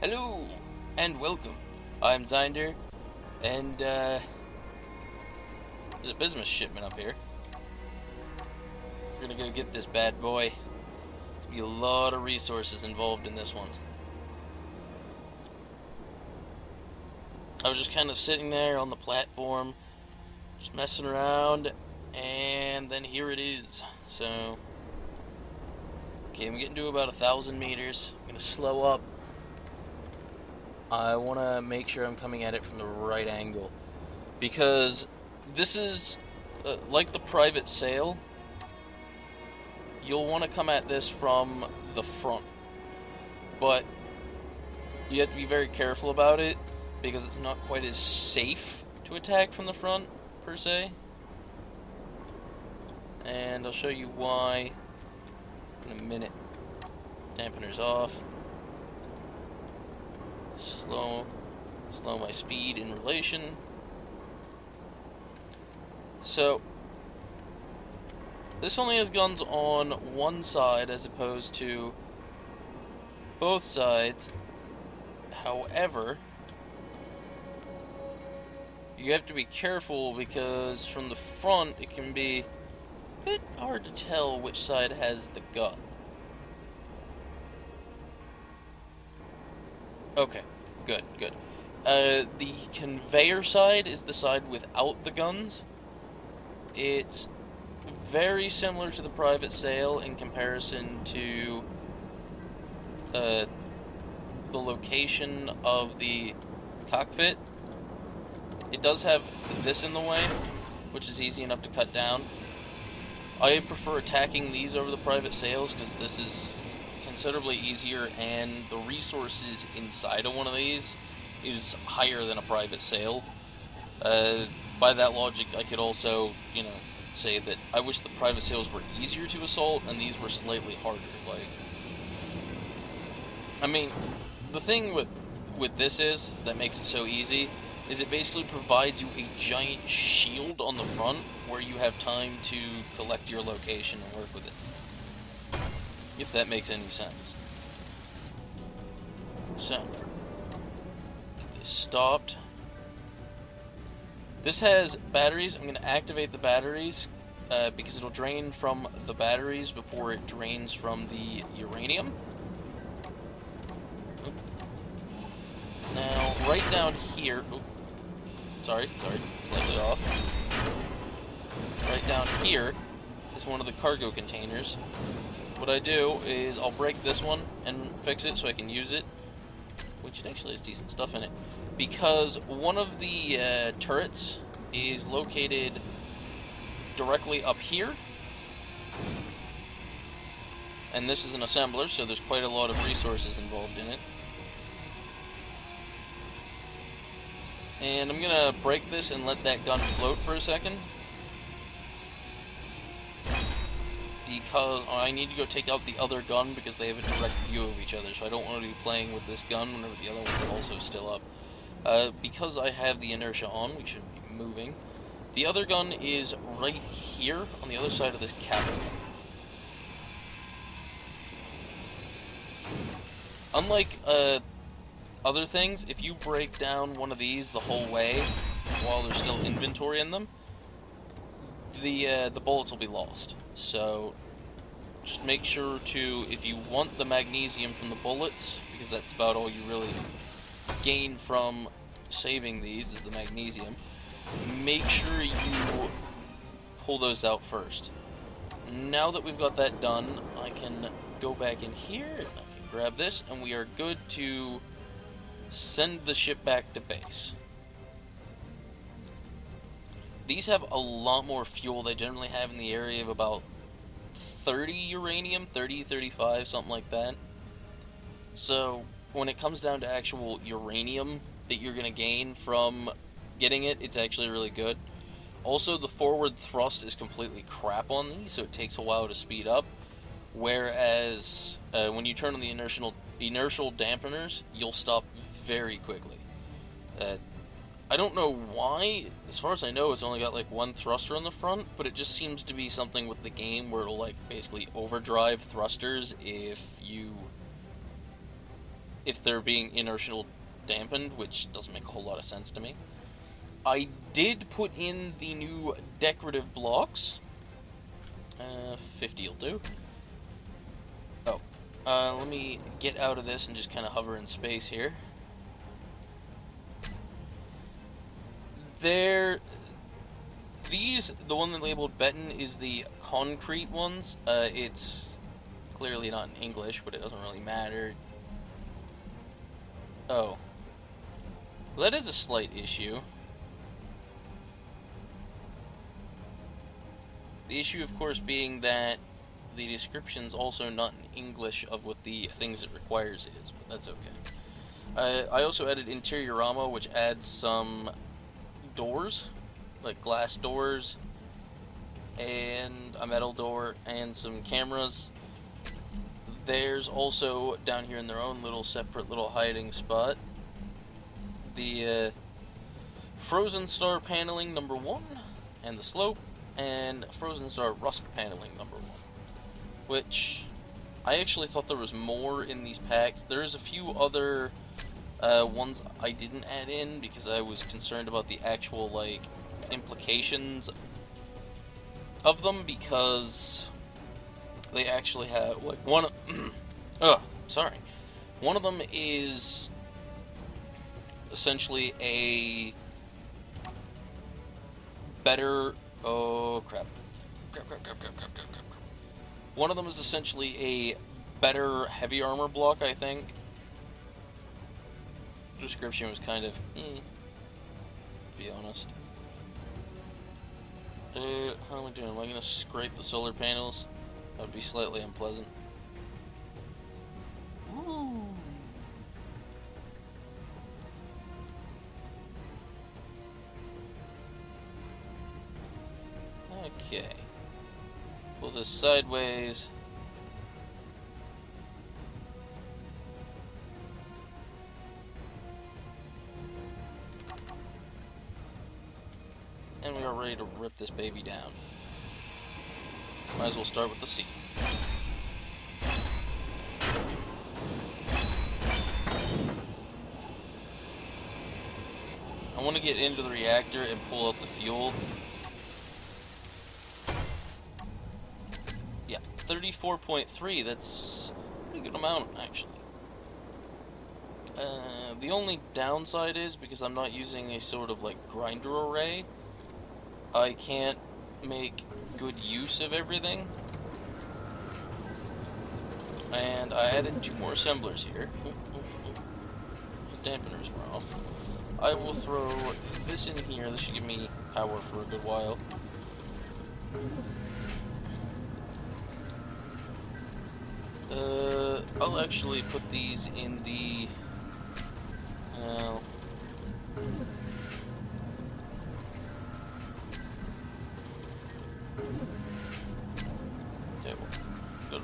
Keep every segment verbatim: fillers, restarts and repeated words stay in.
Hello and welcome. I'm Zynder, and uh, there's a business shipment up here. We're gonna go get this bad boy. There's gonna be a lot of resources involved in this one. I was just kind of sitting there on the platform, just messing around, and then here it is. So, okay, I'm getting to about a thousand meters. I'm gonna slow up. I want to make sure I'm coming at it from the right angle, because this is uh, like the private sale. You'll want to come at this from the front, but you have to be very careful about it because it's not quite as safe to attack from the front per se, and I'll show you why in a minute. Dampeners off. Slow, slow my speed in relation. So, this only has guns on one side as opposed to both sides. However, you have to be careful because from the front it can be a bit hard to tell which side has the gun. Okay, good, good. Uh, the conveyor side is the side without the guns. It's very similar to the private sale in comparison to uh, the location of the cockpit. It does have this in the way, which is easy enough to cut down. I prefer attacking these over the private sales because this is considerably easier, and the resources inside of one of these is higher than a private sale. Uh, by that logic, I could also, you know, say that I wish the private sales were easier to assault and these were slightly harder. Like, I mean, the thing with with this is that makes it so easy is it basically provides you a giant shield on the front where you have time to collect your location and work with it. If that makes any sense. So, get this stopped. This has batteries. I'm going to activate the batteries uh, because it'll drain from the batteries before it drains from the uranium. Oop. Now, right down here. Oop. Sorry, sorry, slightly off. Right down here is one of the cargo containers. What I do is I'll break this one and fix it so I can use it, which it actually has decent stuff in it, because one of the uh, turrets is located directly up here, and this is an assembler, so there's quite a lot of resources involved in it. And I'm gonna break this and let that gun float for a second, because I need to go take out the other gun because they have a direct view of each other, so I don't want to be playing with this gun whenever the other one's also still up. Uh, because I have the inertia on, we shouldn't be moving. The other gun is right here on the other side of this cabin. Unlike uh, other things, if you break down one of these the whole way while there's still inventory in them, the uh, the bullets will be lost. So just make sure to, if you want the magnesium from the bullets, because that's about all you really gain from saving these is the magnesium, make sure you pull those out first. Now that we've got that done, I can go back in here, I can grab this, and we are good to send the ship back to base. These have a lot more fuel. They generally have in the area of about thirty uranium, thirty, thirty-five, something like that. So when it comes down to actual uranium that you're going to gain from getting it, it's actually really good. Also, the forward thrust is completely crap on these, so it takes a while to speed up. Whereas uh, when you turn on the inertial, inertial dampeners, you'll stop very quickly. Uh, I don't know why, as far as I know, it's only got like one thruster on the front, but it just seems to be something with the game where it'll like basically overdrive thrusters if you if they're being inertial dampened, which doesn't make a whole lot of sense to me. I did put in the new decorative blocks. Uh, fifty will do. Oh. Uh, let me get out of this and just kind of hover in space here. There... These, the one that labeled Betten is the concrete ones. Uh, it's clearly not in English, but it doesn't really matter. Oh. Well, that is a slight issue. The issue, of course, being that the description's also not in English of what the things it requires is, but that's okay. Uh, I also added Interiorama, which adds some doors, like glass doors, and a metal door, and some cameras. There's also, down here in their own little separate little hiding spot, the uh, Frozen Star paneling number one, and the slope, and Frozen Star Rust paneling number one. Which, I actually thought there was more in these packs. There's a few other uh, ones I didn't add in, because I was concerned about the actual, like, implications of them, because they actually have, like, one of, oh, sorry. One of them is essentially a better, oh, crap. Crap, crap, crap, crap, crap, crap, crap. One of them is essentially a better heavy armor block, I think. The description was kind of, mm, to be honest. Uh, how am I doing? Am I gonna scrape the solar panels? That would be slightly unpleasant. Ooh. Okay. Pull this sideways. And we are ready to rip this baby down. Might as well start with the C. I want to get into the reactor and pull out the fuel. Yeah, thirty-four point three, that's a pretty good amount, actually. Uh, the only downside is, because I'm not using a sort of, like, grinder array, I can't make good use of everything. And I added two more assemblers here. The dampeners were off. I will throw this in here. This should give me power for a good while. Uh, I'll actually put these in the... Uh,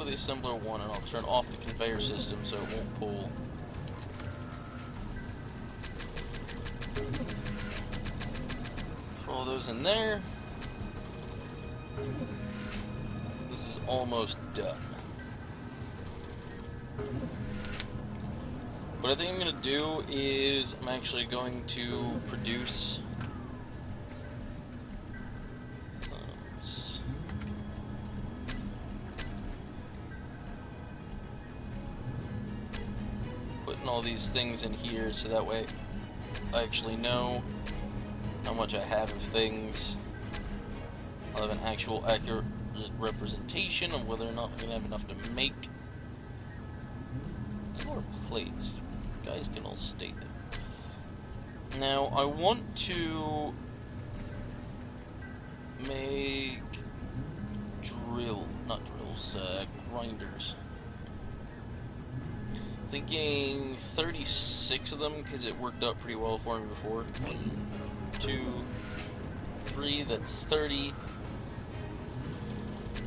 the assembler one, and I'll turn off the conveyor system so it won't pull. Throw those in there. This is almost done. What I think I'm going to do is I'm actually going to produce... all these things in here so that way I actually know how much I have of things. I'll have an actual accurate representation of whether or not I'm going to have enough to make more plates. You guys can all state them. Now I want to make drill, not drills, uh, grinders. Thinking thirty-six of them because it worked out pretty well for me before. One, two, three, that's thirty.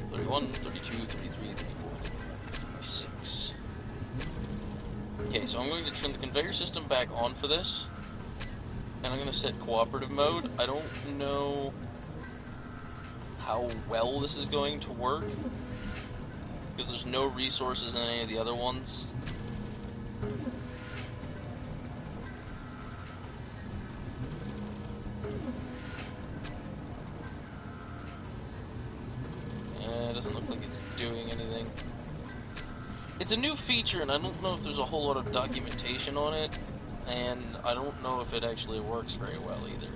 thirty-one, thirty-two, thirty-three, thirty-four, thirty-six. Okay, so I'm going to turn the conveyor system back on for this. And I'm going to set cooperative mode. I don't know how well this is going to work, because there's no resources in any of the other ones. It's a new feature, and I don't know if there's a whole lot of documentation on it, and I don't know if it actually works very well either.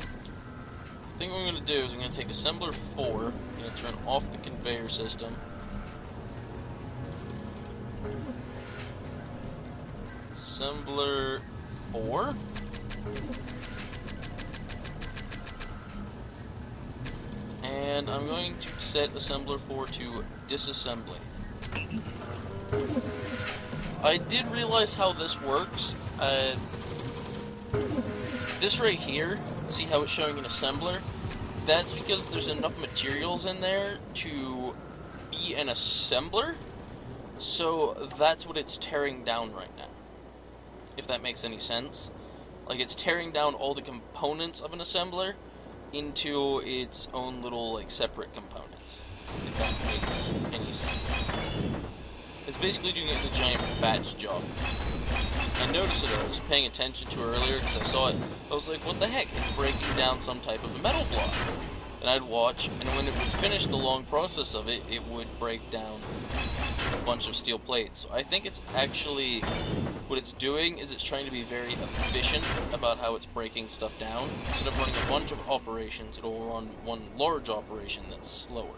The thing I'm going to do is I'm going to take Assembler four, I'm going to turn off the conveyor system. Assembler four? And I'm going to set Assembler four to disassembly. I did realize how this works. Uh, this right here, see how it's showing an assembler? That's because there's enough materials in there to be an assembler. So that's what it's tearing down right now. If that makes any sense. Like, it's tearing down all the components of an assembler into its own little, like, separate component. If that makes any sense. It's basically doing it as a giant batch job. I noticed it, I was paying attention to earlier because I saw it. I was like, what the heck? It's breaking down some type of a metal block. And I'd watch, and when it would finish the long process of it, it would break down a bunch of steel plates. So I think it's actually, what it's doing is it's trying to be very efficient about how it's breaking stuff down. Instead of running a bunch of operations, it'll run one large operation that's slower.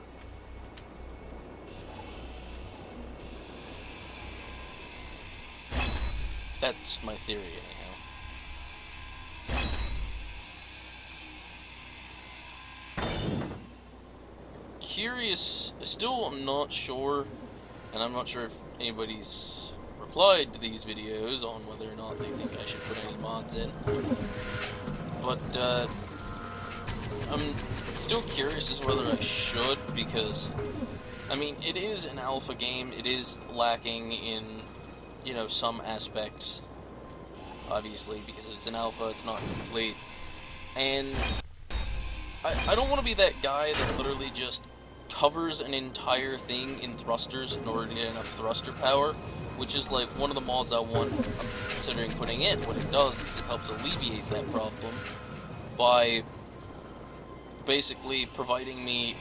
That's my theory, anyhow. Curious, still I'm not sure, and I'm not sure if anybody's replied to these videos on whether or not they think I should put any mods in, but uh, I'm still curious as to whether I should, because, I mean, it is an alpha game, it is lacking in, you know, some aspects, obviously, because it's an alpha, it's not complete, and I, I don't want to be that guy that literally just covers an entire thing in thrusters in order to get enough thruster power, which is, like, one of the mods I want, I'm considering putting in. What it does is it helps alleviate that problem by basically providing me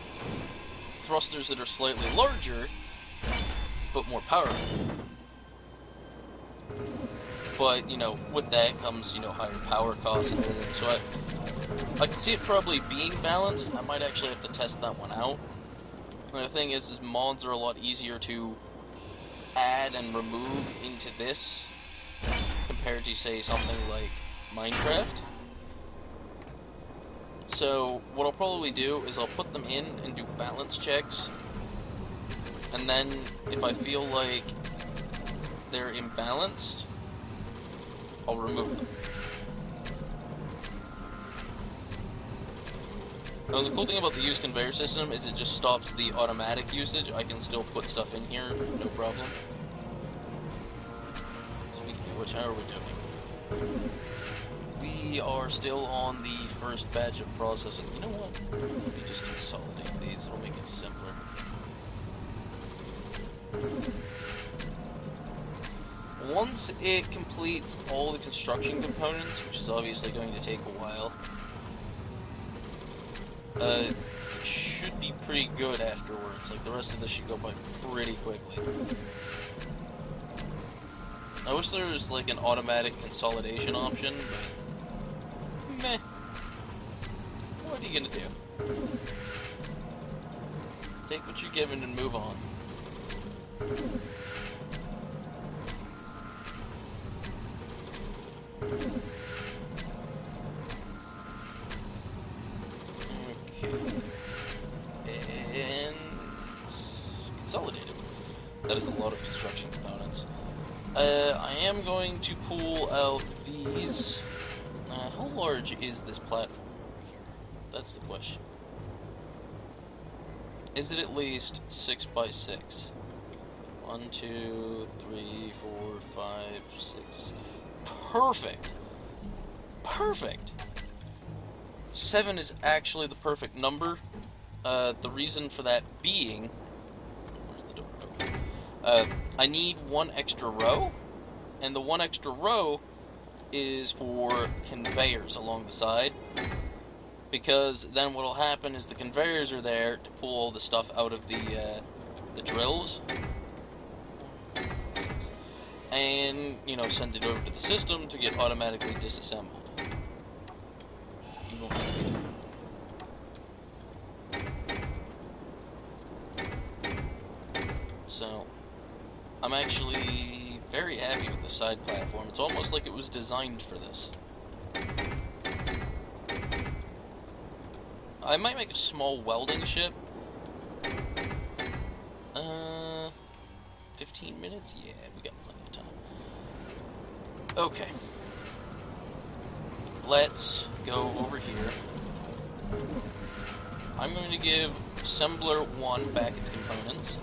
thrusters that are slightly larger, but more powerful. But, you know, with that comes, you know, higher power costs and everything, so I, I can see it probably being balanced. I might actually have to test that one out. And the thing is, is mods are a lot easier to add and remove into this compared to, say, something like Minecraft. So, what I'll probably do is I'll put them in and do balance checks, and then if I feel like they're imbalanced, I'll remove them. Now, the cool thing about the use conveyor system is it just stops the automatic usage. I can still put stuff in here, no problem. Speaking of which, how are we doing? We are still on the first batch of processing. You know what? Let me just consolidate these, it'll make it simpler. Once it completes all the construction components, which is obviously going to take a while, uh, it should be pretty good afterwards. Like, the rest of this should go by pretty quickly. I wish there was, like, an automatic consolidation option, but meh. What are you gonna do? Take what you're given and move on. Okay. And consolidated. That is a lot of construction components. Uh, I am going to pull out these. Uh, how large is this platform over here? That's the question. Is it at least six by six? One, two, three, four, five, six. Perfect! Perfect! Seven is actually the perfect number. Uh, the reason for that being... Where's the door? Okay. Uh, I need one extra row, and the one extra row is for conveyors along the side, because then what'll happen is the conveyors are there to pull all the stuff out of the, uh, the drills, and, you know, send it over to the system to get automatically disassembled. So, I'm actually very happy with the side platform. It's almost like it was designed for this. I might make a small welding ship. Uh, fifteen minutes? Yeah, we got plenty of time. Okay. Let's go over here. I'm going to give Assembler one back its components.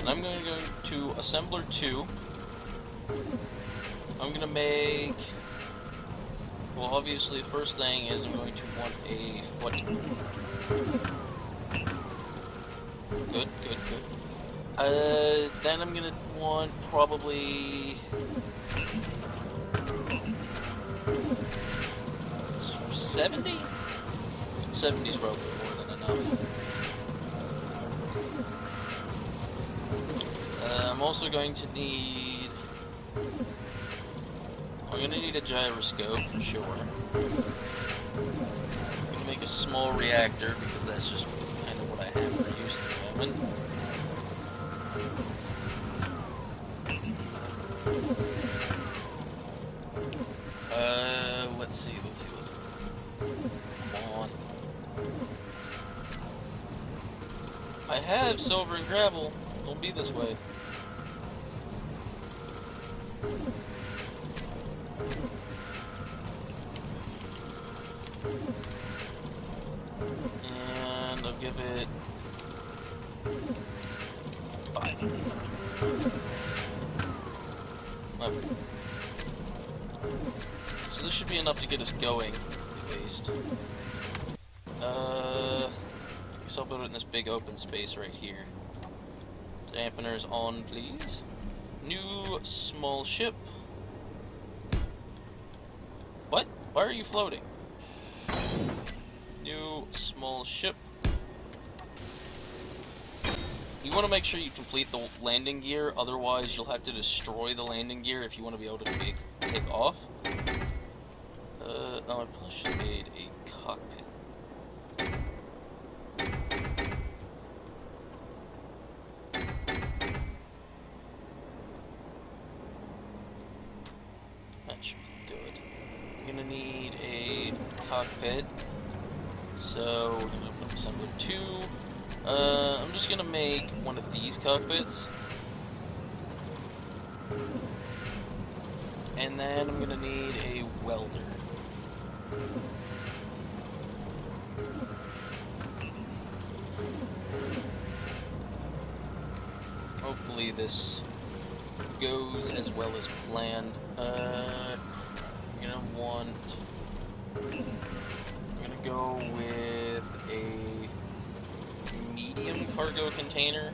And I'm going to go to Assembler two. I'm going to make... Well, obviously, the first thing is I'm going to want a foot. Good, good, good. Uh, then I'm going to want probably... seventy? seventy is probably more than enough. Uh, I'm also going to need... I'm going to need a gyroscope, for sure. I'm going to make a small reactor, because that's just kind of what I have for use at the moment. Uh, let's see, let's see, let's see. Come on. I have silver and gravel. Don't be this way. And I'll give it five. Okay. So this should be enough to get us going, at least. Uh, I guess I'll build it in this big open space right here. Dampeners on, please. New small ship. What? Why are you floating? New small ship. You want to make sure you complete the landing gear, otherwise you'll have to destroy the landing gear if you want to be able to take, take off. Uh, oh, I probably should have made a cockpit. That should be good. I'm going to need a cockpit. So, we're going to open up Assembler two. Uh, I'm just going to make one of these cockpits. And then I'm going to need a welder. Hopefully this goes as well as planned. Uh, I'm going to want... go with a medium cargo container.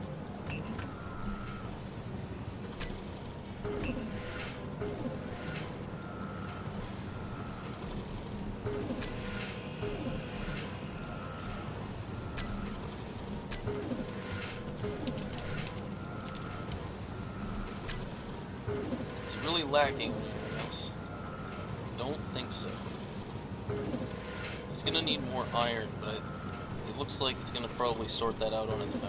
It's really lacking anything else. Don't think so. It's gonna need more iron, but it looks like it's gonna probably sort that out on its own.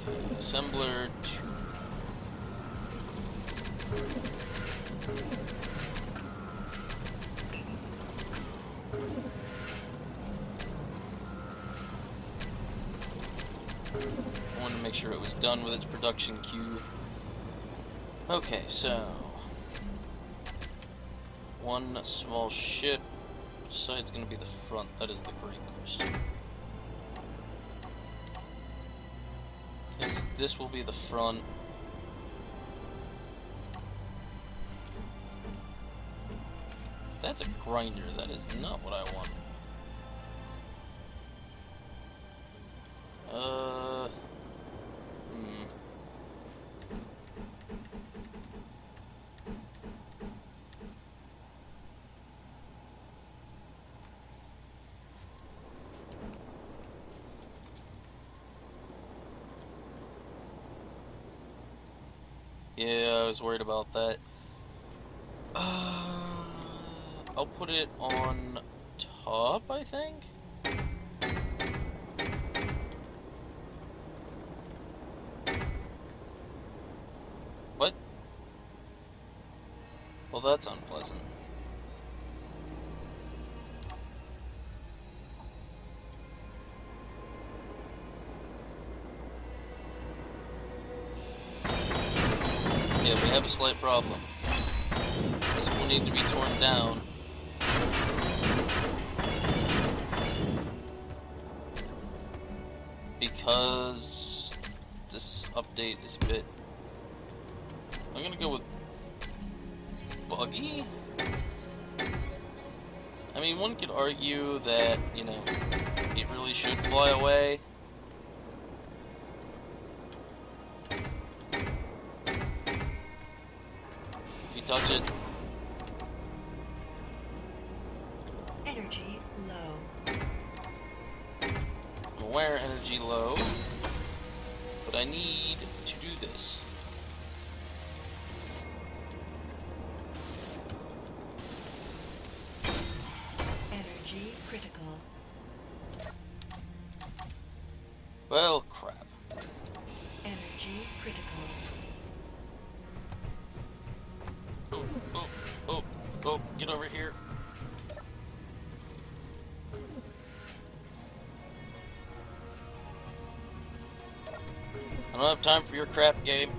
Okay, assembler two. I wanted to make sure it was done with its production queue. Okay, so. One small ship. Which side's gonna be the front? That is the great question. Yes, this will be the front. That's a grinder. That is not what I want. Uh. Hmm. Yeah, I was worried about that. Uh, I'll put it on top, I think. What? Well, that's unpleasant. Yeah, we have a slight problem. This will need to be torn down. Because this update is a bit... I'm gonna go with buggy? I mean, one could argue that, you know, it really should fly away. Touch it. Energy low. I'm aware energy low, but I need to do this. Energy critical. Well, crap. Energy critical. Oh, oh, oh, oh, get over here. I don't have time for your crap game.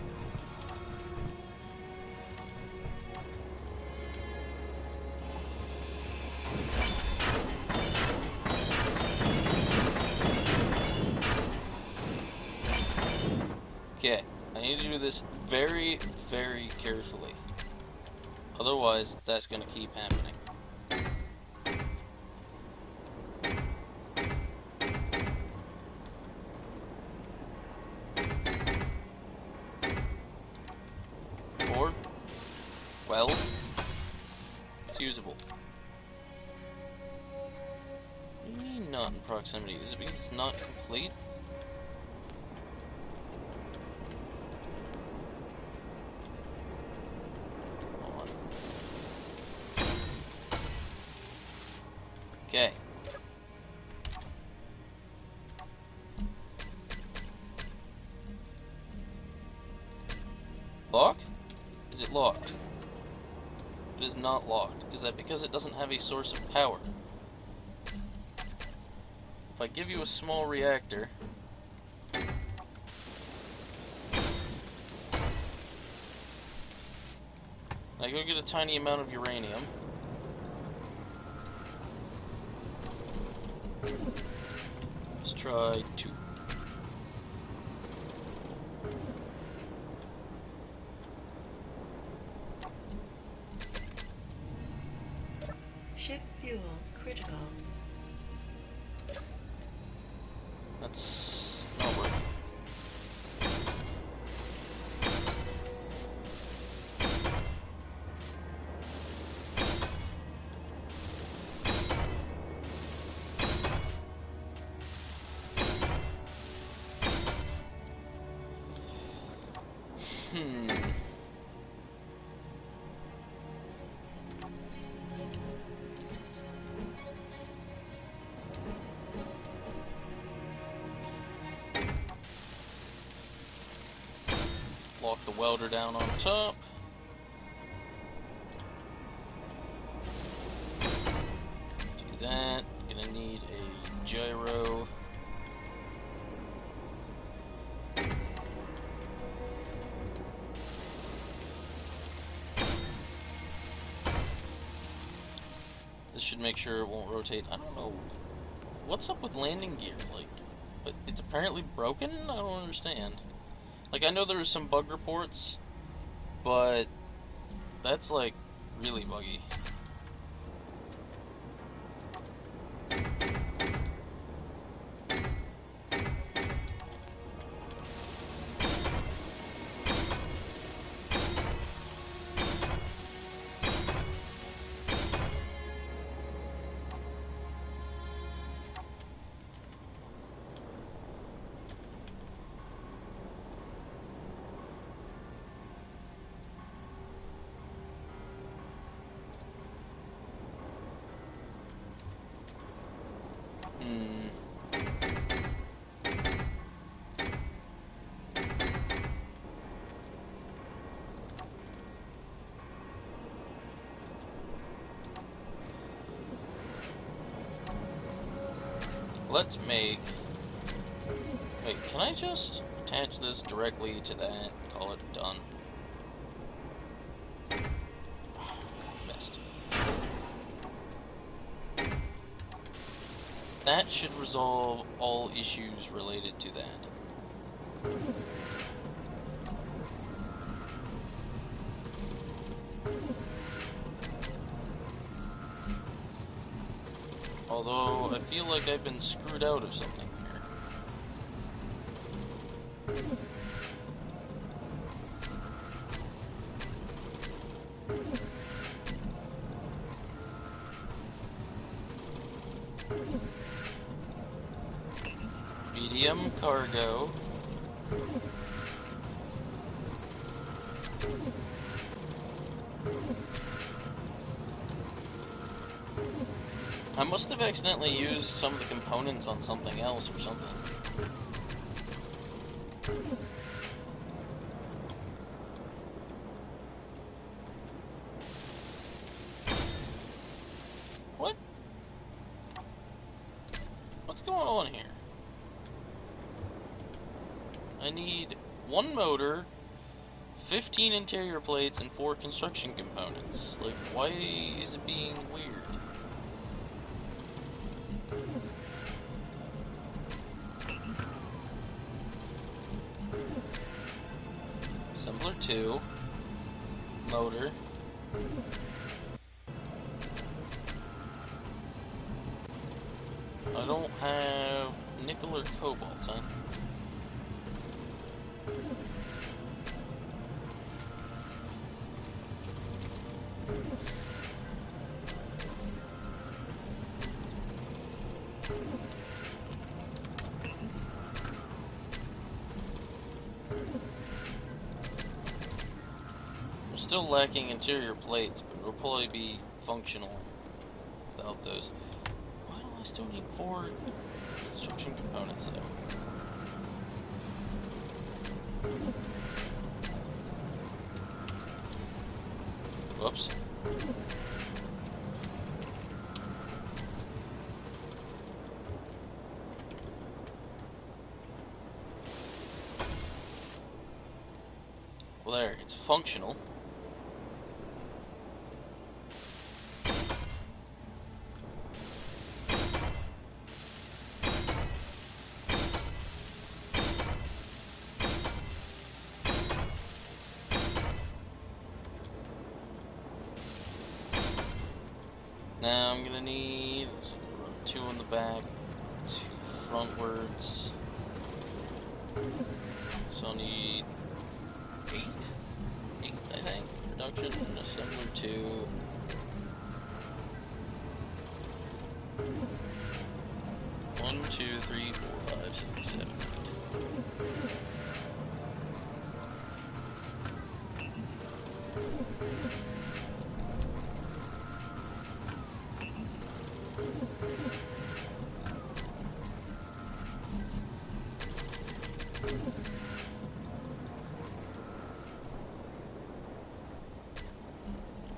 Okay, I need to do this very, very carefully. Otherwise, that's gonna keep happening. Or, well, it's usable. What do you mean not in proximity? Is it because it's not complete? Okay. Lock? Is it locked? It is not locked. Is that because it doesn't have a source of power? If I give you a small reactor... I go get a tiny amount of uranium. Let's try two. Ship fuel critical. That's not working. Hmm. Lock the welder down on top. Do that. I'm gonna need a gyro. Should make sure it won't rotate. I don't know what's up with landing gear, like, but it's apparently broken. I don't understand. Like, I know there was some bug reports, but that's like really buggy. Mm. Let's make... Wait, can I just attach this directly to that and call it done? Missed. That should resolve all issues related to that. Although, I feel like I've been screwed out of something here. Medium cargo. I must have accidentally used some of the components on something else or something. What? What's going on here? I need one motor, fifteen interior plates, and four construction components. Like, why is it being weird? Assembler two, motor, I don't have nickel or cobalt, huh? Still lacking interior plates, but it'll probably be functional without those. Why do I still need four construction components though? Whoops. Well, there, it's functional. Now I'm gonna need so I'm gonna run two on the back, two frontwards. So I'll need eight, eight I think. Production and assembler two. One, two, three, four, five, six, seven, eight.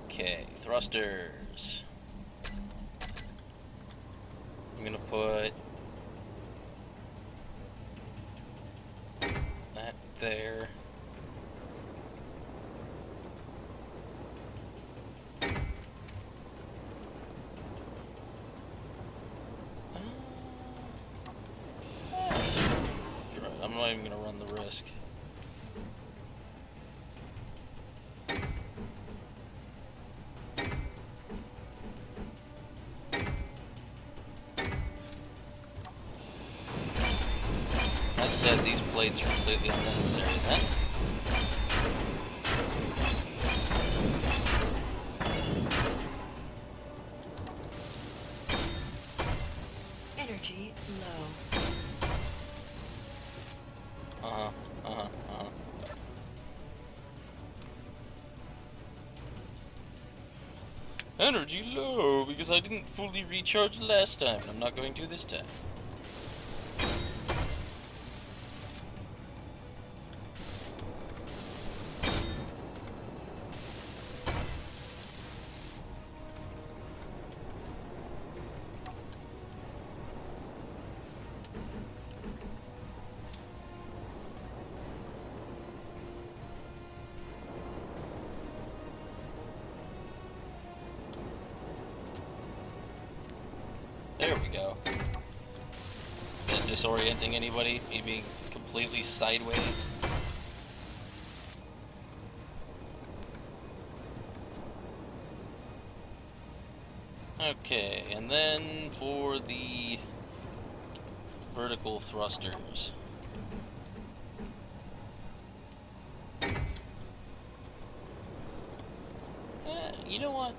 Okay, thrusters. I'm gonna put that there. Uh, yes. You're right, I'm not even gonna run the risk. Like I said, these plates are completely unnecessary then. Energy low. Uh-huh, uh-huh, uh-huh. Energy low, because I didn't fully recharge last time, and I'm not going to this time. There we go. Is that disorienting anybody? Me being completely sideways? Okay, and then for the vertical thrusters. Eh, you know what?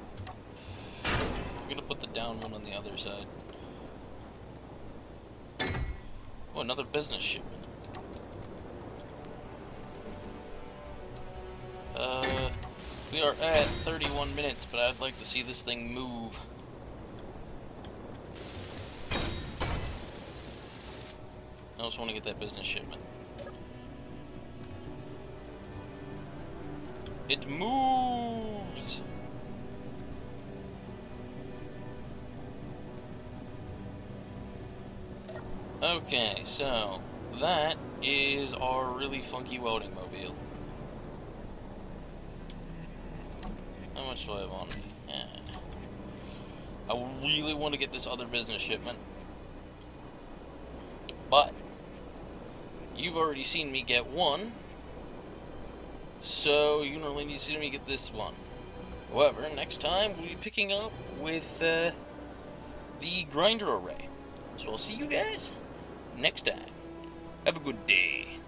We're gonna put the down one on the other side. Oh, another business shipment. Uh, we are at thirty-one minutes, but I'd like to see this thing move. I also want to get that business shipment. It moves! Okay, so that is our really funky welding mobile. How much do I have on me? Yeah. I really want to get this other business shipment, but you've already seen me get one, so you don't really need to see me get this one. However, next time we'll be picking up with uh, the grinder array. So I'll see you guys next time. Have a good day.